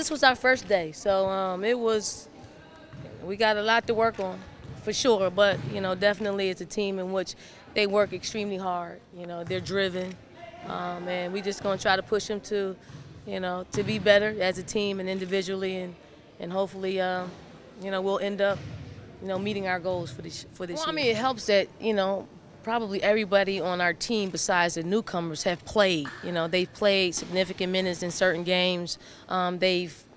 This was our first day, so we got a lot to work on, for sure. But you know, definitely it's a team in which they work extremely hard. You know, they're driven, and we're just gonna try to push them to, you know, to be better as a team and individually, and hopefully, you know, we'll end up, you know, meeting our goals for this year. Well, I mean, it helps that, you know, probably everybody on our team besides the newcomers have played. You know, they've played significant minutes in certain games.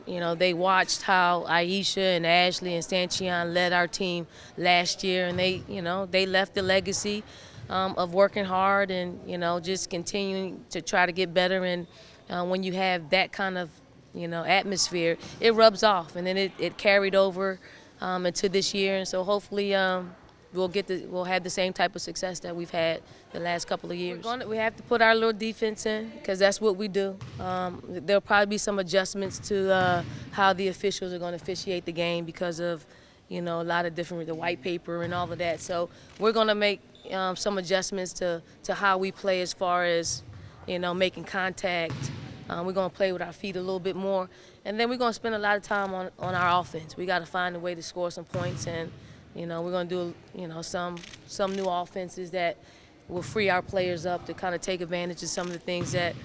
You know, they watched how Aisha and Ashley and Stanchion led our team last year, and they, you know, they left the legacy of working hard and, you know, just continuing to try to get better. And when you have that kind of, you know, atmosphere, it rubs off, and then it carried over into this year. And so hopefully we'll have the same type of success that we've had the last couple of years. We have to put our little defense in, because that's what we do. There'll probably be some adjustments to how the officials are going to officiate the game because of, you know, a lot of different, the white paper and all of that. So we're going to make some adjustments to how we play as far as, you know, making contact. We're going to play with our feet a little bit more. And then we're going to spend a lot of time on our offense. We got to find a way to score some points, and you know, we're going to do, you know, some new offenses that will free our players up to kind of take advantage of some of the things that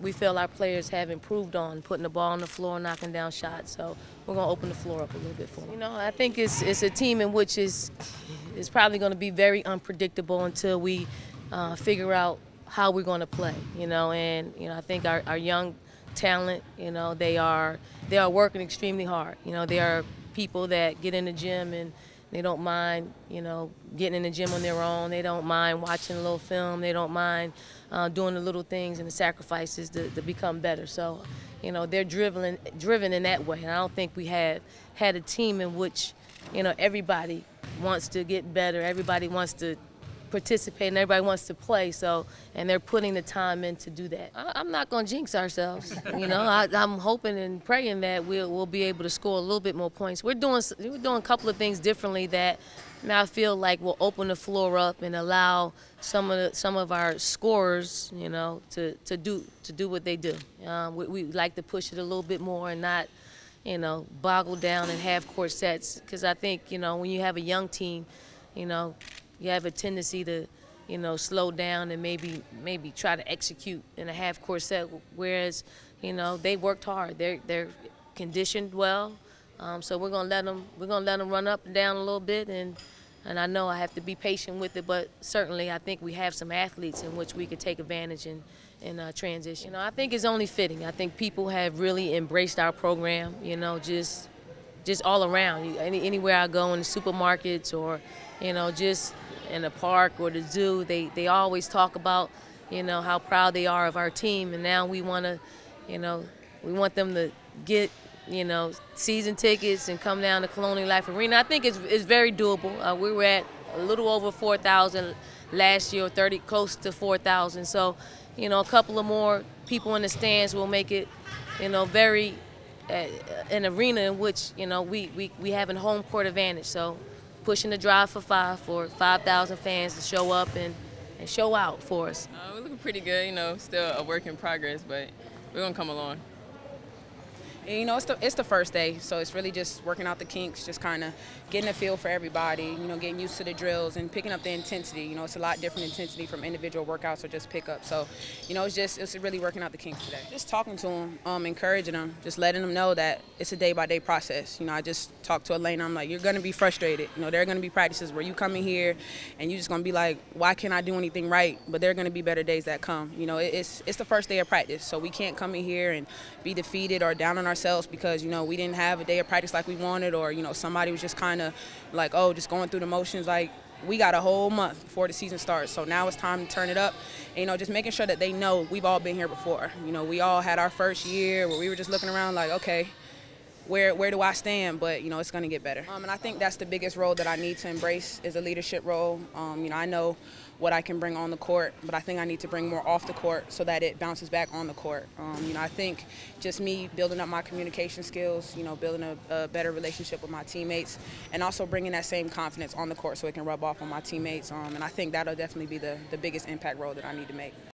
we feel our players have improved on, putting the ball on the floor, knocking down shots. So we're going to open the floor up a little bit for them. You know, I think it's a team in which is probably going to be very unpredictable until we figure out how we're going to play, you know. And, you know, I think our young talent, you know, they are working extremely hard. You know, they are people that get in the gym and they don't mind, you know, getting in the gym on their own. They don't mind watching a little film. They don't mind doing the little things and the sacrifices to become better. So, you know, they're driven in that way. And I don't think we have had a team in which, you know, everybody wants to get better. Everybody wants to participate and everybody wants to play, so, and they're putting the time in to do that. I'm not going to jinx ourselves, you know. I'm hoping and praying that we'll be able to score a little bit more points. We're doing a couple of things differently that now I feel like will open the floor up and allow some of our scorers, you know, to do what they do. We like to push it a little bit more and not, you know, boggle down and have half-court sets, because I think, you know, when you have a young team, you know, you have a tendency to, you know, slow down and maybe try to execute in a half-court set, whereas, you know, they worked hard. They're conditioned well, so we're gonna let them run up and down a little bit, and I know I have to be patient with it, but certainly I think we have some athletes in which we could take advantage in transition. You know, I think it's only fitting. I think people have really embraced our program. You know, just all around. Anywhere I go, in the supermarkets or, you know, just in the park or the zoo, they always talk about, you know, how proud they are of our team. And now we want to, you know, we want them to get, you know, season tickets and come down to Colonial Life Arena. I think it's very doable. We were at a little over 4,000 last year, or close to 4,000. So, you know, a couple of more people in the stands will make it, you know, very an arena in which, you know, we have a home court advantage. So pushing the drive for 5,000 fans to show up and show out for us. We're looking pretty good, you know, still a work in progress, but we're going to come along. And, you know, it's the first day, so it's really just working out the kinks, just kind of getting a feel for everybody, you know, getting used to the drills and picking up the intensity. You know, it's a lot different intensity from individual workouts or just pickup. So, you know, it's really working out the kinks today. Just talking to them, encouraging them, just letting them know that it's a day-by-day process. You know, I just talked to Elena. I'm like, you're going to be frustrated. You know, there are going to be practices where you come in here and you're just going to be like, why can't I do anything right? But there are going to be better days that come. You know, it's the first day of practice, so we can't come in here and be defeated or down on ourselves because, you know, we didn't have a day of practice like we wanted, or, you know, somebody was just kind of like, oh, just going through the motions. Like, we got a whole month before the season starts, so now it's time to turn it up. And, you know, just making sure that they know we've all been here before. You know, we all had our first year where we were just looking around like, okay, where do I stand? But, you know, it's going to get better. And I think that's the biggest role that I need to embrace is a leadership role. You know, I know what I can bring on the court, but I think I need to bring more off the court so that it bounces back on the court. You know, I think just me building up my communication skills, you know, building a better relationship with my teammates, and also bringing that same confidence on the court so it can rub off on my teammates. And I think that'll definitely be the biggest impact role that I need to make.